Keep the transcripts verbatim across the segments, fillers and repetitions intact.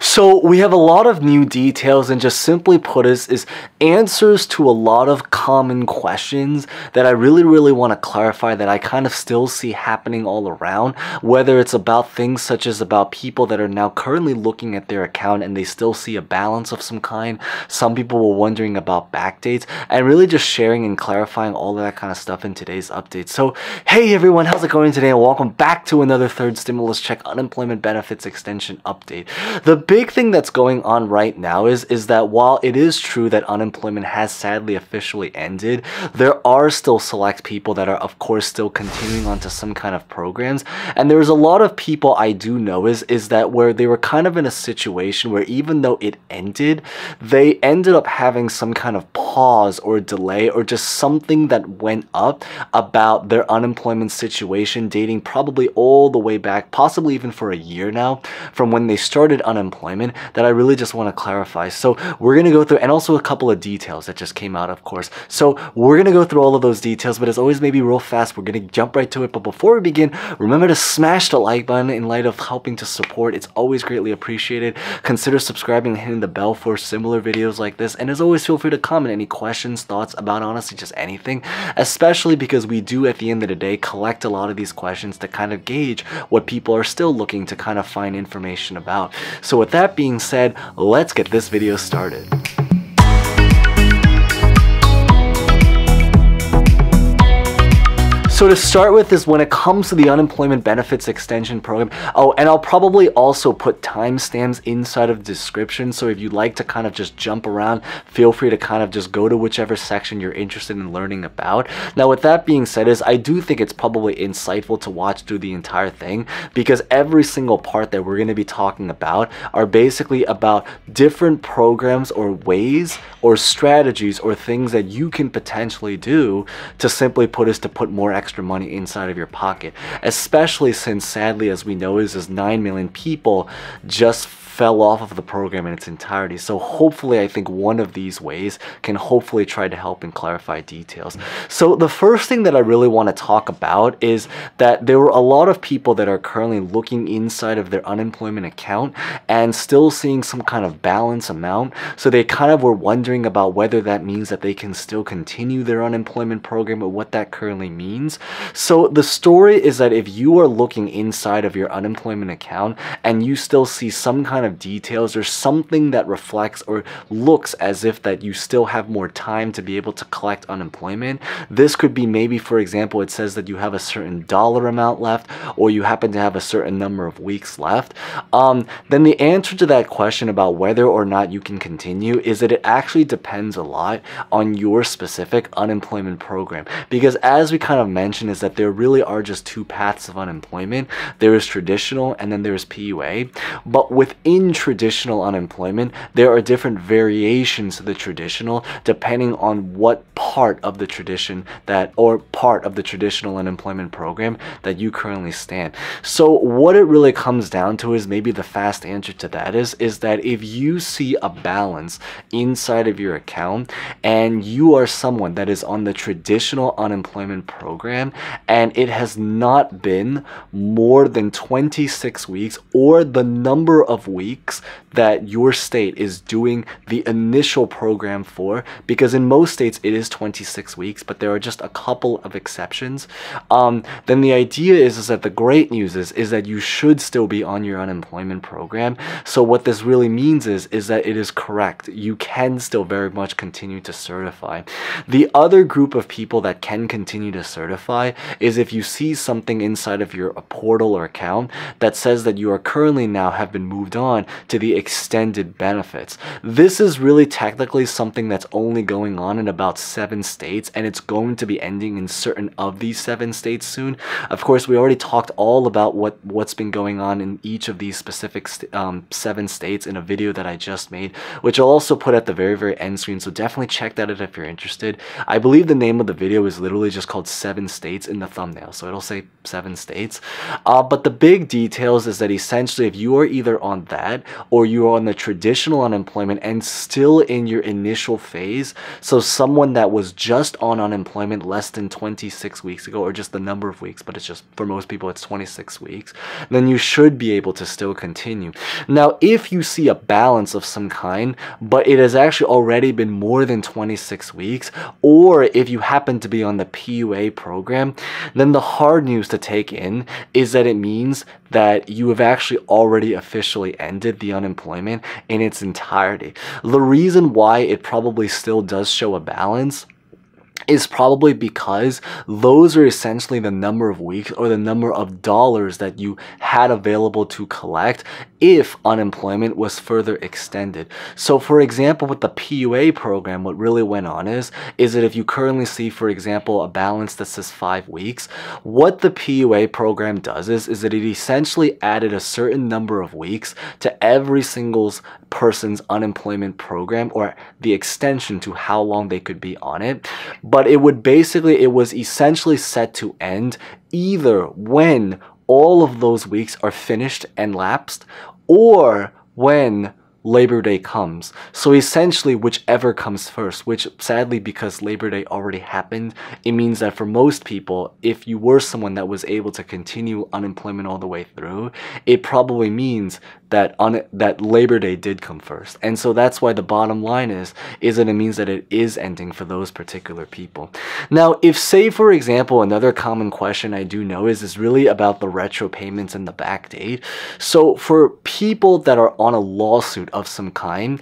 So we have a lot of new details, and just simply put is, is answers to a lot of common questions that I really, really want to clarify that I kind of still see happening all around, whether it's about things such as about people that are now currently looking at their account and they still see a balance of some kind. Some people were wondering about backdates, and really just sharing and clarifying all of that kind of stuff in today's update. So hey everyone, how's it going today? And welcome back to another third stimulus check unemployment benefits extension update. The big thing that's going on right now is, is that while it is true that unemployment has sadly officially ended, there are still select people that are of course still continuing on to some kind of programs. And there's a lot of people I do know is, is that where they were kind of in a situation where even though it ended, they ended up having some kind of pause or delay or just something that went up about their unemployment situation dating probably all the way back, possibly even for a year now from when they started unemployment, that I really just want to clarify. So we're going to go through, and also a couple of details that just came out, of course. So we're going to go through all of those details, but as always, maybe real fast, we're going to jump right to it. But before we begin, remember to smash the like button in light of helping to support. It's always greatly appreciated. Consider subscribing and hitting the bell for similar videos like this. And as always, feel free to comment any questions, thoughts about, honestly, just anything, especially because we do at the end of the day collect a lot of these questions to kind of gauge what people are still looking to kind of find information about. So with that being said, let's get this video started. So to start with is when it comes to the unemployment benefits extension program. Oh, and I'll probably also put timestamps inside of the description. So if you'd like to kind of just jump around, feel free to kind of just go to whichever section you're interested in learning about. Now, with that being said is I do think it's probably insightful to watch through the entire thing, because every single part that we're going to be talking about are basically about different programs or ways or strategies or things that you can potentially do to, simply put, is to put more extra extra money inside of your pocket, especially since sadly, as we know, is, is nine million people just fell off of the program in its entirety. So hopefully, I think one of these ways can hopefully try to help and clarify details. So the first thing that I really want to talk about is that there were a lot of people that are currently looking inside of their unemployment account and still seeing some kind of balance amount. So they kind of were wondering about whether that means that they can still continue their unemployment program or what that currently means. So the story is that if you are looking inside of your unemployment account and you still see some kind of of details or something that reflects or looks as if that you still have more time to be able to collect unemployment. This could be maybe, for example, it says that you have a certain dollar amount left, or you happen to have a certain number of weeks left. Um, then the answer to that question about whether or not you can continue is that it actually depends a lot on your specific unemployment program. Because as we kind of mentioned is that there really are just two paths of unemployment. There is traditional and then there's P U A. But within In traditional unemployment, there are different variations of the traditional depending on what part of the tradition that or part of the traditional unemployment program that you currently stand. So what it really comes down to is maybe the fast answer to that is, is that if you see a balance inside of your account and you are someone that is on the traditional unemployment program and it has not been more than twenty-six weeks or the number of weeks weeks that your state is doing the initial program for, because in most states it is twenty-six weeks, but there are just a couple of exceptions, um, then the idea is, is that the great news is, is that you should still be on your unemployment program. So what this really means is, is that it is correct. You can still very much continue to certify. The other group of people that can continue to certify is if you see something inside of your a portal or account that says that you are currently now have been moved on to the extended benefits. This is really technically something that's only going on in about seven states, and it's going to be ending in certain of these seven states soon. Of course, we already talked all about what, what's been going on in each of these specific um, seven states in a video that I just made, which I'll also put at the very, very end screen. So definitely check that out if you're interested. I believe the name of the video is literally just called Seven States in the thumbnail. So it'll say seven states. Uh, but the big details is that essentially if you are either on that that, or you're on the traditional unemployment and still in your initial phase. So someone that was just on unemployment less than twenty-six weeks ago, or just the number of weeks, but it's just for most people it's twenty-six weeks, then you should be able to still continue. Now, if you see a balance of some kind, but it has actually already been more than twenty-six weeks, or if you happen to be on the P U A program, then the hard news to take in is that it means that you have actually already officially ended the unemployment in its entirety. The reason why it probably still does show a balance is probably because those are essentially the number of weeks or the number of dollars that you had available to collect if unemployment was further extended. So for example, with the P U A program, what really went on is, is that if you currently see, for example, a balance that says five weeks, what the P U A program does is, is that it essentially added a certain number of weeks to every single person's unemployment program, or the extension to how long they could be on it. But it would basically, it was essentially set to end either when all of those weeks are finished and lapsed, or when Labor Day comes. So essentially, whichever comes first, which sadly, because Labor Day already happened, it means that for most people, if you were someone that was able to continue unemployment all the way through, it probably means that on that Labor Day did come first. And so that's why the bottom line is, is that it means that it is ending for those particular people. Now, if say, for example, another common question I do know is, is really about the retro payments and the backdate. So for people that are on a lawsuit of some kind,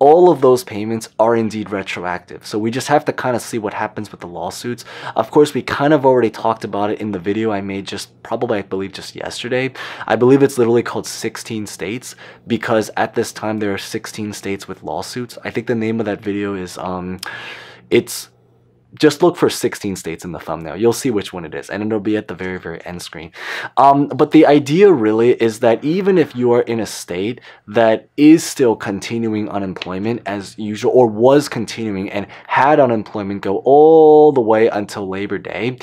all of those payments are indeed retroactive. So we just have to kind of see what happens with the lawsuits. Of course, we kind of already talked about it in the video I made just probably, I believe, just yesterday. I believe it's literally called sixteen states, because at this time there are sixteen states with lawsuits. I think the name of that video is, um, it's, just look for sixteen states in the thumbnail. You'll see which one it is, and it'll be at the very, very end screen. Um, but the idea really is that even if you are in a state that is still continuing unemployment as usual, or was continuing and had unemployment go all the way until Labor Day,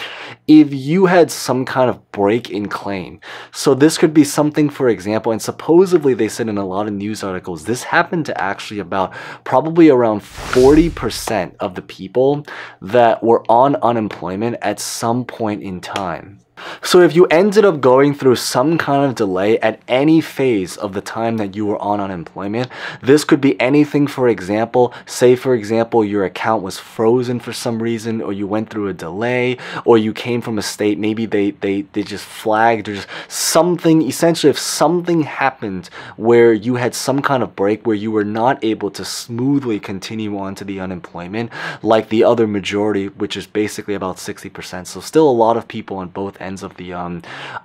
if you had some kind of break in claim. So this could be something, for example, and supposedly they said in a lot of news articles, this happened to actually about probably around forty percent of the people that that were on unemployment at some point in time. So if you ended up going through some kind of delay at any phase of the time that you were on unemployment, this could be anything. For example, say for example, your account was frozen for some reason, or you went through a delay, or you came from a state, maybe they, they, they just flagged, or just something. Essentially, if something happened where you had some kind of break where you were not able to smoothly continue on to the unemployment, like the other majority, which is basically about sixty percent. So still a lot of people on both ends ends of the um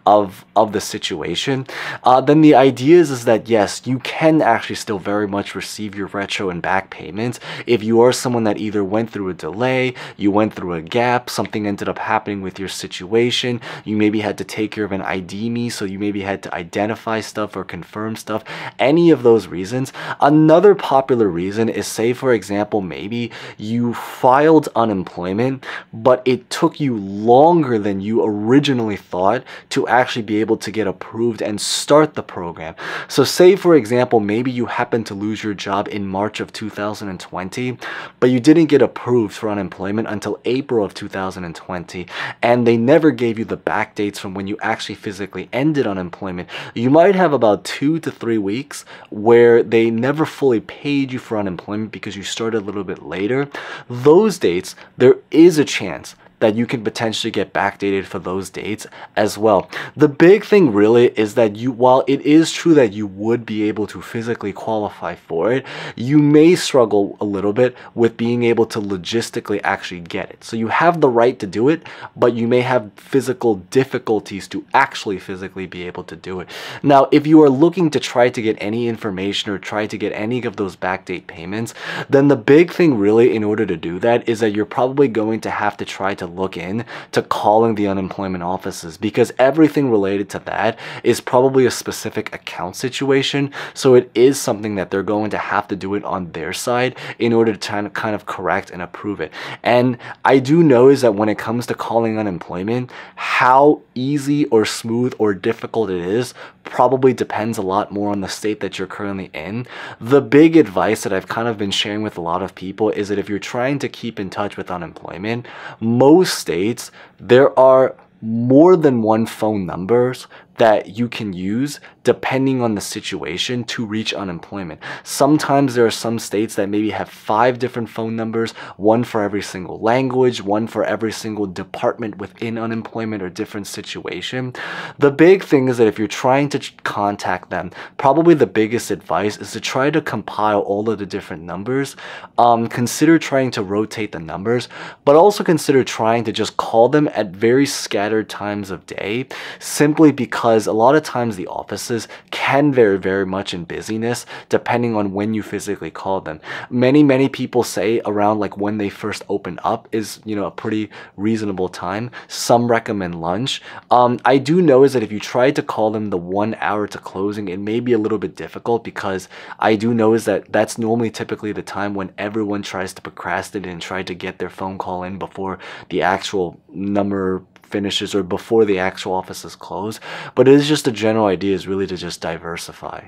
of of the situation, uh, then the idea is, is that yes, you can actually still very much receive your retro and back payments if you are someone that either went through a delay, you went through a gap, something ended up happening with your situation, you maybe had to take care of an I D me, so you maybe had to identify stuff or confirm stuff, any of those reasons. Another popular reason is, say for example, maybe you filed unemployment, but it took you longer than you originally thought to actually be able to get approved and start the program. So say for example, maybe you happen to lose your job in March of two thousand twenty, but you didn't get approved for unemployment until April of two thousand twenty, and they never gave you the back dates from when you actually physically ended unemployment. You might have about two to three weeks where they never fully paid you for unemployment because you started a little bit later. Those dates, there is a chance that you can potentially get backdated for those dates as well. The big thing really is that you, while it is true that you would be able to physically qualify for it, you may struggle a little bit with being able to logistically actually get it. So you have the right to do it, but you may have physical difficulties to actually physically be able to do it. Now, if you are looking to try to get any information or try to get any of those backdate payments, then the big thing really in order to do that is that you're probably going to have to try to look in to calling the unemployment offices, because everything related to that is probably a specific account situation. So it is something that they're going to have to do it on their side in order to try to kind of correct and approve it. And I do know is that when it comes to calling unemployment, how easy or smooth or difficult it is probably depends a lot more on the state that you're currently in. The big advice that I've kind of been sharing with a lot of people is that if you're trying to keep in touch with unemployment, most states, there are more than one phone numbers that you can use depending on the situation to reach unemployment. Sometimes there are some states that maybe have five different phone numbers, one for every single language, one for every single department within unemployment or different situation. The big thing is that if you're trying to contact them, probably the biggest advice is to try to compile all of the different numbers. Um, consider trying to rotate the numbers, but also consider trying to just call them at very scattered times of day, simply because a lot of times the offices can vary very much in busyness depending on when you physically call them. Many, many people say around like when they first open up is, you know, a pretty reasonable time. Some recommend lunch. Um, I do know is that if you try to call them the one hour to closing, it may be a little bit difficult, because I do know is that that's normally typically the time when everyone tries to procrastinate and try to get their phone call in before the actual number finishes or before the actual offices close. But it is just a general idea is really to just diversify.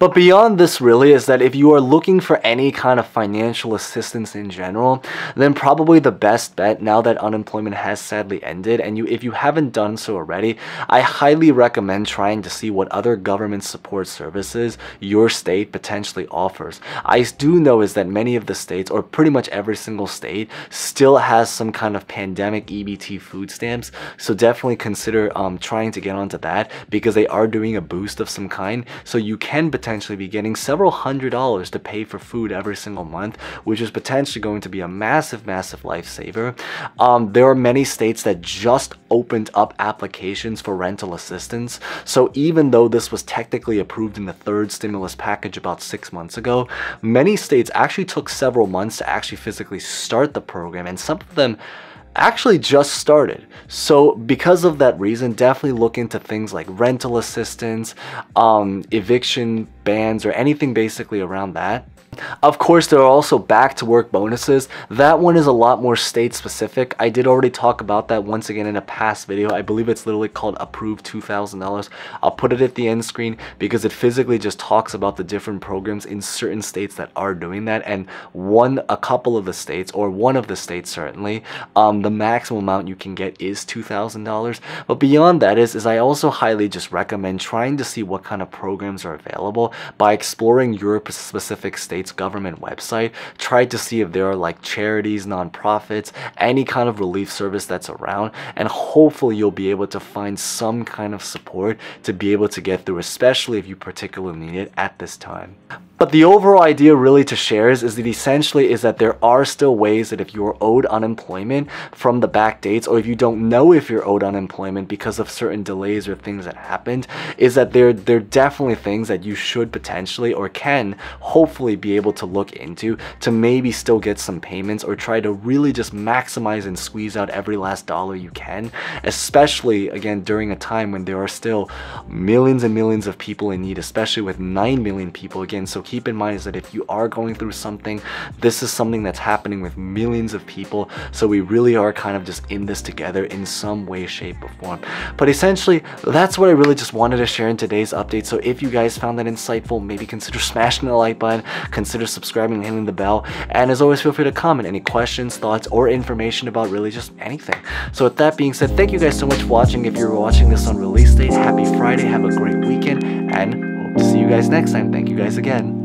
But beyond this really is that if you are looking for any kind of financial assistance in general, then probably the best bet now that unemployment has sadly ended, and you if you haven't done so already, I highly recommend trying to see what other government support services your state potentially offers. I do know is that many of the states, or pretty much every single state, still has some kind of pandemic E B T food stamps, so definitely consider um, trying to get onto that, because they are doing a boost of some kind, so you can potentially be getting several hundred dollars to pay for food every single month, which is potentially going to be a massive, massive lifesaver. Um, there are many states that just opened up applications for rental assistance. So even though this was technically approved in the third stimulus package about six months ago, many states actually took several months to actually physically start the program, and some of them actually just started. So because of that reason, definitely look into things like rental assistance, um, eviction bans, or anything basically around that. Of course, there are also back to work bonuses. That one is a lot more state specific. I did already talk about that once again in a past video. I believe it's literally called Approved two thousand dollars. I'll put it at the end screen because it physically just talks about the different programs in certain states that are doing that. And one, a couple of the states, or one of the states certainly, um, the maximum amount you can get is two thousand dollars. But beyond that is, is I also highly just recommend trying to see what kind of programs are available by exploring your specific state's government website. Try to see if there are like charities, nonprofits, any kind of relief service that's around, and hopefully you'll be able to find some kind of support to be able to get through, especially if you particularly need it at this time. But the overall idea really to share is, is that essentially is that there are still ways that if you're owed unemployment from the back dates, or if you don't know if you're owed unemployment because of certain delays or things that happened, is that there, there are definitely things that you should potentially or can hopefully be able to look into to maybe still get some payments, or try to really just maximize and squeeze out every last dollar you can, especially again during a time when there are still millions and millions of people in need, especially with nine million people again. So keep in mind is that if you are going through something, this is something that's happening with millions of people. So we really are kind of just in this together in some way, shape, or form. But essentially, that's what I really just wanted to share in today's update. So if you guys found that insightful, maybe consider smashing the like button, consider subscribing and hitting the bell. And as always, feel free to comment any questions, thoughts, or information about really just anything. So with that being said, thank you guys so much for watching. If you're watching this on release date, happy Friday, have a great weekend, and hope to see you guys next time. Thank you guys again.